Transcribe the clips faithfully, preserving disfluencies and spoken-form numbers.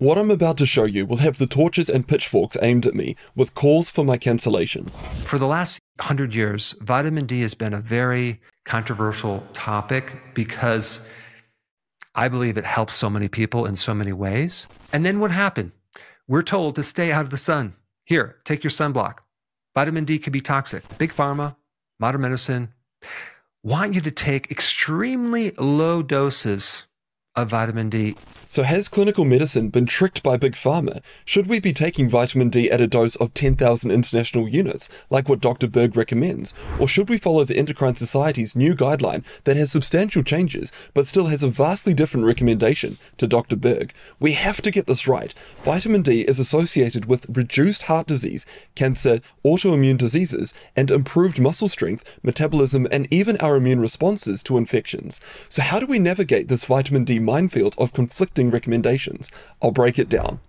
What I'm about to show you will have the torches and pitchforks aimed at me with calls for my cancellation. For the last hundred years, vitamin D has been a very controversial topic because I believe it helps so many people in so many ways. And then what happened? We're told to stay out of the sun. Here, take your sunblock. Vitamin D can be toxic. Big pharma, modern medicine want you to take extremely low doses of vitamin D. So has clinical medicine been tricked by big pharma? Should we be taking vitamin D at a dose of ten thousand international units, like what Doctor Berg recommends? Or should we follow the Endocrine Society's new guideline that has substantial changes, but still has a vastly different recommendation to Doctor Berg? We have to get this right. Vitamin D is associated with reduced heart disease, cancer, autoimmune diseases, and improved muscle strength, metabolism, and even our immune responses to infections. So how do we navigate this vitamin D minefield of conflicting recommendations? I'll break it down.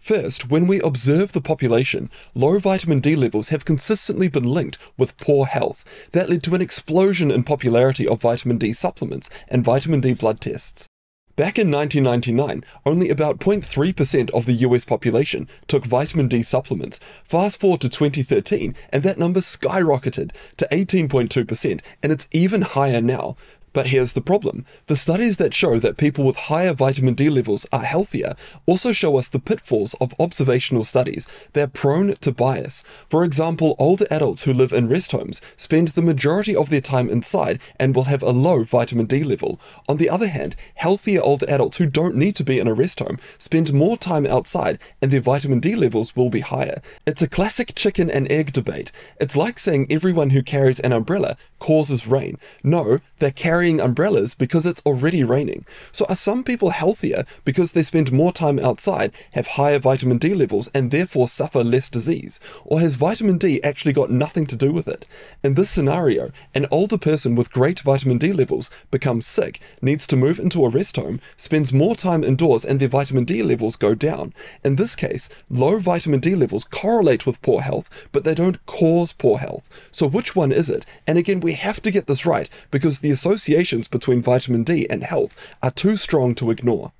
First, when we observe the population, low vitamin D levels have consistently been linked with poor health. That led to an explosion in popularity of vitamin D supplements and vitamin D blood tests. Back in nineteen ninety-nine, only about zero point three percent of the U S population took vitamin D supplements. Fast forward to twenty thirteen, and that number skyrocketed to eighteen point two percent, and it's even higher now. But here's the problem. The studies that show that people with higher vitamin D levels are healthier also show us the pitfalls of observational studies. They're prone to bias. For example, older adults who live in rest homes spend the majority of their time inside and will have a low vitamin D level. On the other hand, healthier older adults who don't need to be in a rest home spend more time outside and their vitamin D levels will be higher. It's a classic chicken and egg debate. It's like saying everyone who carries an umbrella causes rain. No, they're carrying umbrellas because it's already raining. So are some people healthier because they spend more time outside, have higher vitamin D levels, and therefore suffer less disease? Or has vitamin D actually got nothing to do with it? In this scenario, an older person with great vitamin D levels becomes sick, needs to move into a rest home, spends more time indoors, and their vitamin D levels go down. In this case, low vitamin D levels correlate with poor health, but they don't cause poor health. So which one is it? And again, we have to get this right because the association between vitamin D and health are too strong to ignore.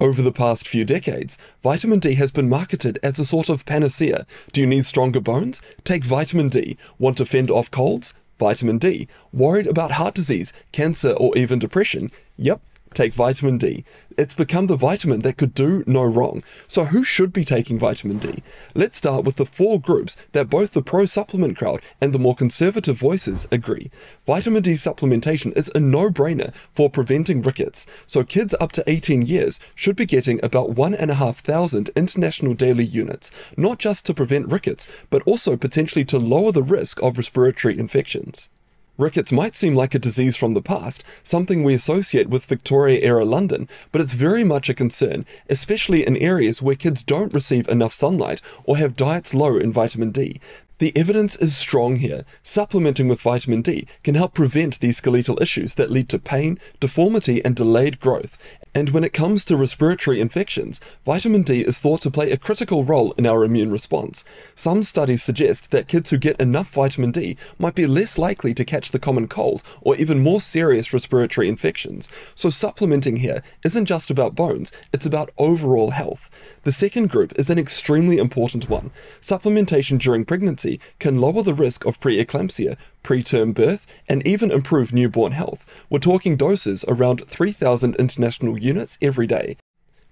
Over the past few decades, vitamin D has been marketed as a sort of panacea. Do you need stronger bones? Take vitamin D. Want to fend off colds? Vitamin D. Worried about heart disease, cancer, or even depression? Yep. Take vitamin D. It's become the vitamin that could do no wrong. So who should be taking vitamin D? Let's start with the four groups that both the pro-supplement crowd and the more conservative voices agree. Vitamin D supplementation is a no-brainer for preventing rickets. So kids up to eighteen years should be getting about one thousand five hundred international daily units, not just to prevent rickets, but also potentially to lower the risk of respiratory infections. Rickets might seem like a disease from the past, something we associate with Victoria-era London, but it's very much a concern, especially in areas where kids don't receive enough sunlight or have diets low in vitamin D. The evidence is strong here. Supplementing with vitamin D can help prevent these skeletal issues that lead to pain, deformity, and delayed growth. And when it comes to respiratory infections, vitamin D is thought to play a critical role in our immune response. Some studies suggest that kids who get enough vitamin D might be less likely to catch the common cold or even more serious respiratory infections. So supplementing here isn't just about bones, it's about overall health. The second group is an extremely important one. Supplementation during pregnancy can lower the risk of preeclampsia, preterm birth, and even improve newborn health. We're talking doses around three thousand international units every day.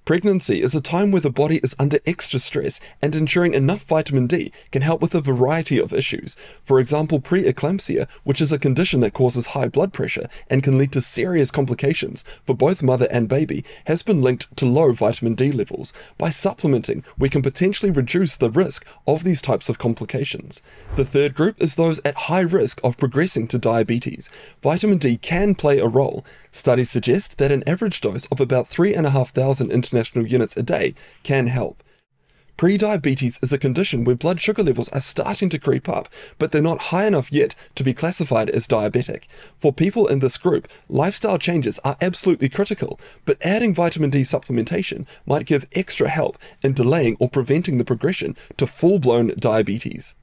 Pregnancy is a time where the body is under extra stress, and ensuring enough vitamin D can help with a variety of issues. For example, preeclampsia, which is a condition that causes high blood pressure and can lead to serious complications for both mother and baby, has been linked to low vitamin D levels. By supplementing, we can potentially reduce the risk of these types of complications. The third group is those at high risk of progressing to diabetes. Vitamin D can play a role. Studies suggest that an average dose of about three thousand five hundred international International units a day can help. Prediabetes is a condition where blood sugar levels are starting to creep up, but they're not high enough yet to be classified as diabetic. For people in this group, lifestyle changes are absolutely critical, but adding vitamin D supplementation might give extra help in delaying or preventing the progression to full-blown diabetes.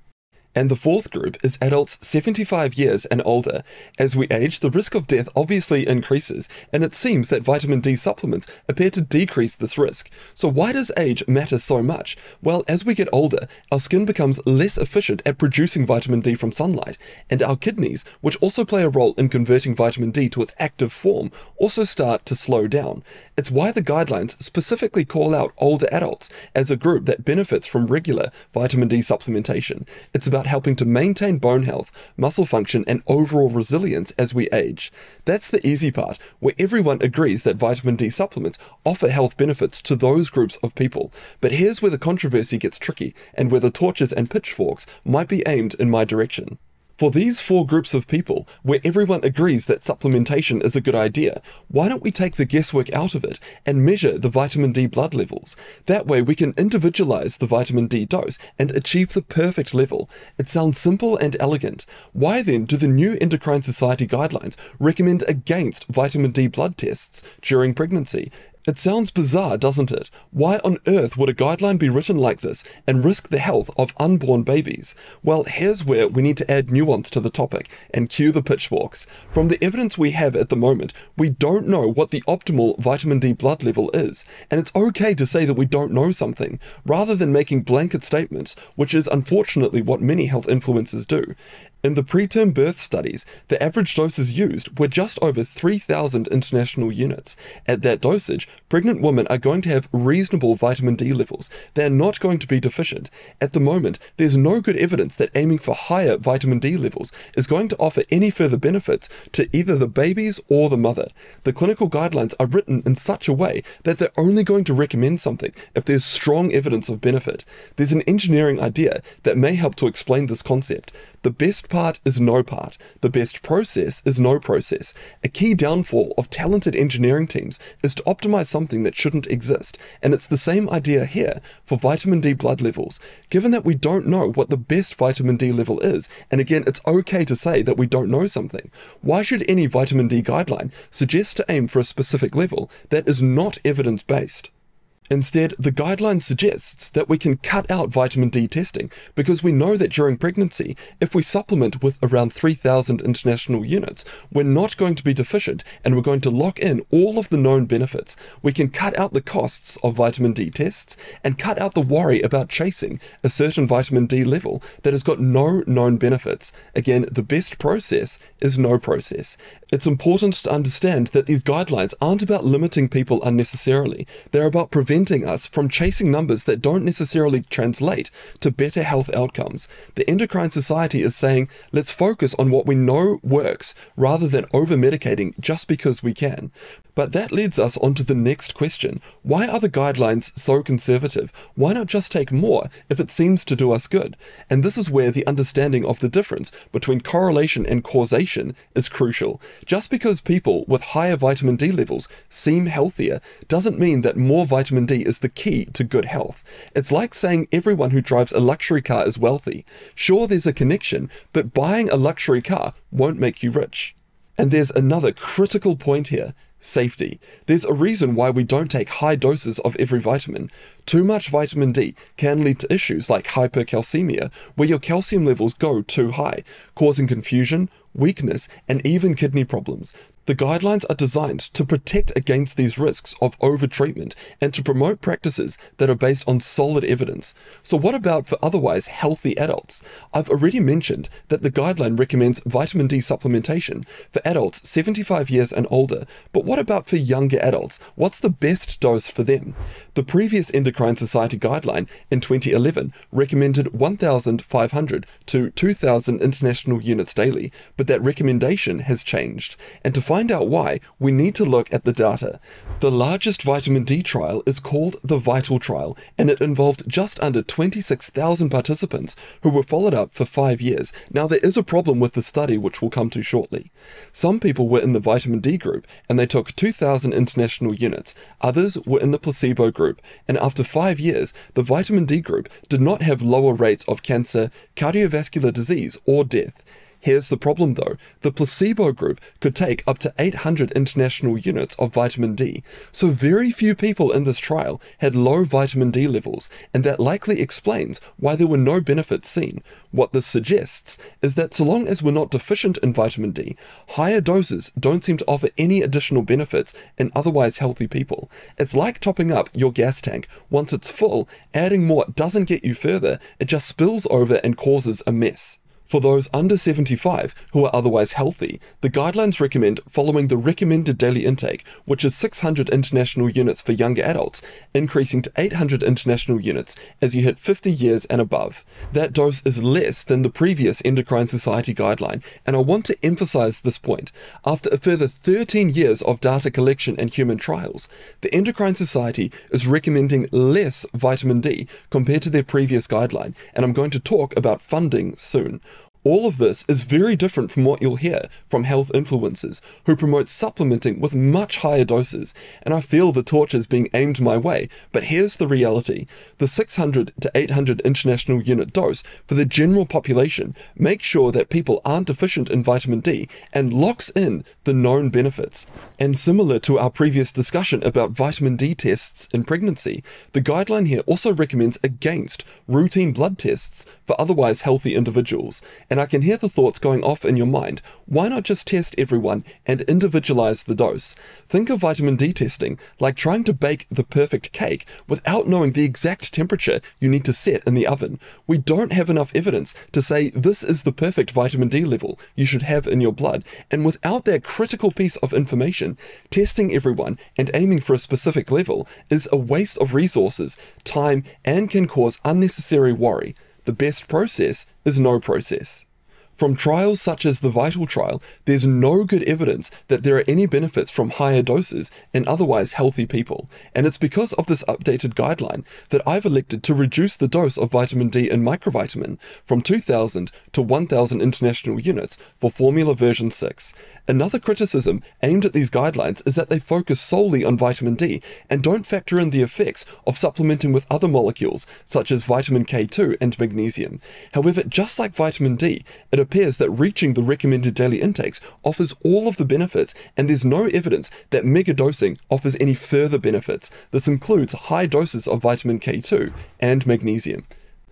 And the fourth group is adults seventy-five years and older. As we age, the risk of death obviously increases, and it seems that vitamin D supplements appear to decrease this risk. So why does age matter so much? Well, as we get older, our skin becomes less efficient at producing vitamin D from sunlight, and our kidneys, which also play a role in converting vitamin D to its active form, also start to slow down. It's why the guidelines specifically call out older adults as a group that benefits from regular vitamin D supplementation. It's about helping to maintain bone health, muscle function, and overall resilience as we age. That's the easy part, where everyone agrees that vitamin D supplements offer health benefits to those groups of people. But here's where the controversy gets tricky, and where the torches and pitchforks might be aimed in my direction. For these four groups of people, where everyone agrees that supplementation is a good idea, why don't we take the guesswork out of it and measure the vitamin D blood levels? That way we can individualize the vitamin D dose and achieve the perfect level. It sounds simple and elegant. Why then do the new Endocrine Society guidelines recommend against vitamin D blood tests during pregnancy? It sounds bizarre, doesn't it? Why on earth would a guideline be written like this and risk the health of unborn babies? Well, here's where we need to add nuance to the topic and cue the pitchforks. From the evidence we have at the moment, we don't know what the optimal vitamin D blood level is, and it's okay to say that we don't know something, rather than making blanket statements, which is unfortunately what many health influencers do. In the preterm birth studies, the average doses used were just over three thousand international units. At that dosage, pregnant women are going to have reasonable vitamin D levels. They're not going to be deficient. At the moment, there's no good evidence that aiming for higher vitamin D levels is going to offer any further benefits to either the babies or the mother. The clinical guidelines are written in such a way that they're only going to recommend something if there's strong evidence of benefit. There's an engineering idea that may help to explain this concept. The best part part is no part. The best process is no process. A key downfall of talented engineering teams is to optimize something that shouldn't exist, and it's the same idea here for vitamin D blood levels. Given that we don't know what the best vitamin D level is, and again, it's okay to say that we don't know something, why should any vitamin D guideline suggest to aim for a specific level that is not evidence-based? Instead, the guideline suggests that we can cut out vitamin D testing because we know that during pregnancy, if we supplement with around three thousand international units, we're not going to be deficient and we're going to lock in all of the known benefits. We can cut out the costs of vitamin D tests and cut out the worry about chasing a certain vitamin D level that has got no known benefits. Again, the best process is no process. It's important to understand that these guidelines aren't about limiting people unnecessarily. They're about preventing us from chasing numbers that don't necessarily translate to better health outcomes. The Endocrine Society is saying, let's focus on what we know works rather than over-medicating just because we can. But that leads us on to the next question. Why are the guidelines so conservative? Why not just take more if it seems to do us good? And this is where the understanding of the difference between correlation and causation is crucial. Just because people with higher vitamin D levels seem healthier doesn't mean that more vitamin D is the key to good health. It's like saying everyone who drives a luxury car is wealthy. Sure, there's a connection, but buying a luxury car won't make you rich. And there's another critical point here. Safety. There's a reason why we don't take high doses of every vitamin. Too much vitamin D can lead to issues like hypercalcemia, where your calcium levels go too high, causing confusion, weakness, and even kidney problems. The guidelines are designed to protect against these risks of overtreatment and to promote practices that are based on solid evidence. So what about for otherwise healthy adults? I've already mentioned that the guideline recommends vitamin D supplementation for adults seventy-five years and older, but what about for younger adults? What's the best dose for them? The previous Endocrine Society guideline in twenty eleven recommended one thousand five hundred to two thousand international units daily, but that recommendation has changed. And to find To find out why, we need to look at the data. The largest vitamin D trial is called the VITAL trial, and it involved just under twenty-six thousand participants who were followed up for five years. Now, there is a problem with the study, which we'll come to shortly. Some people were in the vitamin D group, and they took two thousand international units. Others were in the placebo group, and after five years, the vitamin D group did not have lower rates of cancer, cardiovascular disease, or death. Here's the problem though, the placebo group could take up to eight hundred international units of vitamin D, so very few people in this trial had low vitamin D levels, and that likely explains why there were no benefits seen. What this suggests is that so long as we're not deficient in vitamin D, higher doses don't seem to offer any additional benefits in otherwise healthy people. It's like topping up your gas tank. Once it's full, adding more doesn't get you further, it just spills over and causes a mess. For those under seventy-five who are otherwise healthy, the guidelines recommend following the recommended daily intake, which is six hundred international units for younger adults, increasing to eight hundred international units as you hit fifty years and above. That dose is less than the previous Endocrine Society guideline, and I want to emphasize this point. After a further thirteen years of data collection and human trials, the Endocrine Society is recommending less vitamin D compared to their previous guideline, and I'm going to talk about funding soon. All of this is very different from what you'll hear from health influencers who promote supplementing with much higher doses, and I feel the torch is being aimed my way, but here's the reality. The six hundred to eight hundred international unit dose for the general population makes sure that people aren't deficient in vitamin D and locks in the known benefits. And similar to our previous discussion about vitamin D tests in pregnancy, the guideline here also recommends against routine blood tests for otherwise healthy individuals. And And I can hear the thoughts going off in your mind. Why not just test everyone and individualize the dose? Think of vitamin D testing like trying to bake the perfect cake without knowing the exact temperature you need to set in the oven. We don't have enough evidence to say this is the perfect vitamin D level you should have in your blood, and without that critical piece of information, testing everyone and aiming for a specific level is a waste of resources, time, and can cause unnecessary worry. The best process is no process. From trials such as the VITAL trial, there's no good evidence that there are any benefits from higher doses in otherwise healthy people, and it's because of this updated guideline that I've elected to reduce the dose of vitamin D and microvitamin from two thousand to one thousand international units for formula version six. Another criticism aimed at these guidelines is that they focus solely on vitamin D and don't factor in the effects of supplementing with other molecules such as vitamin K two and magnesium. However, just like vitamin D, it appears appears that reaching the recommended daily intakes offers all of the benefits, and there's no evidence that mega dosing offers any further benefits. This includes high doses of vitamin K two and magnesium.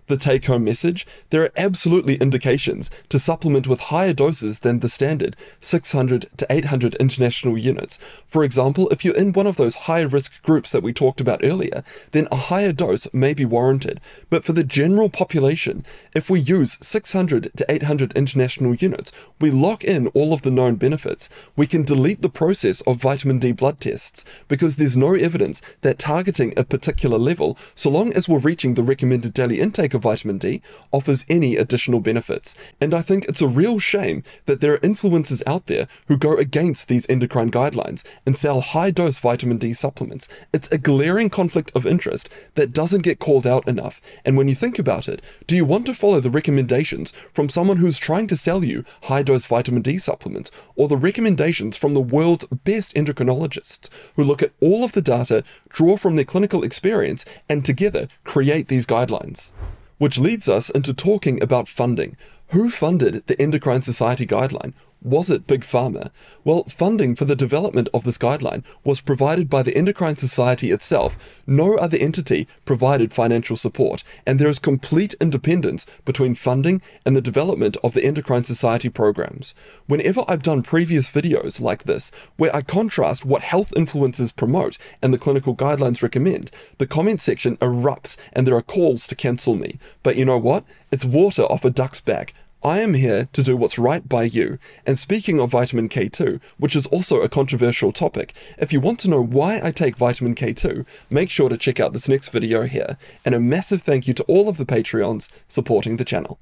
The take-home message? There are absolutely indications to supplement with higher doses than the standard six hundred to eight hundred international units. For example, if you're in one of those high-risk groups that we talked about earlier, then a higher dose may be warranted. But for the general population, if we use six hundred to eight hundred international units, we lock in all of the known benefits. We can delete the process of vitamin D blood tests because there's no evidence that targeting a particular level, so long as we're reaching the recommended daily intake of vitamin D, offers any additional benefits. And I think it's a real shame that there are influencers out there who go against these endocrine guidelines and sell high-dose vitamin D supplements. It's a glaring conflict of interest that doesn't get called out enough. And when you think about it, do you want to follow the recommendations from someone who's trying to sell you high-dose vitamin D supplements, or the recommendations from the world's best endocrinologists who look at all of the data, draw from their clinical experience, and together create these guidelines? Which leads us into talking about funding. Who funded the Endocrine Society guideline? Was it Big Pharma? Well, funding for the development of this guideline was provided by the Endocrine Society itself. No other entity provided financial support, and there is complete independence between funding and the development of the Endocrine Society programs. Whenever I've done previous videos like this, where I contrast what health influencers promote and the clinical guidelines recommend, the comment section erupts and there are calls to cancel me. But you know what? It's water off a duck's back. I am here to do what's right by you. And speaking of vitamin K two, which is also a controversial topic, if you want to know why I take vitamin K two, make sure to check out this next video here. And a massive thank you to all of the Patreons supporting the channel.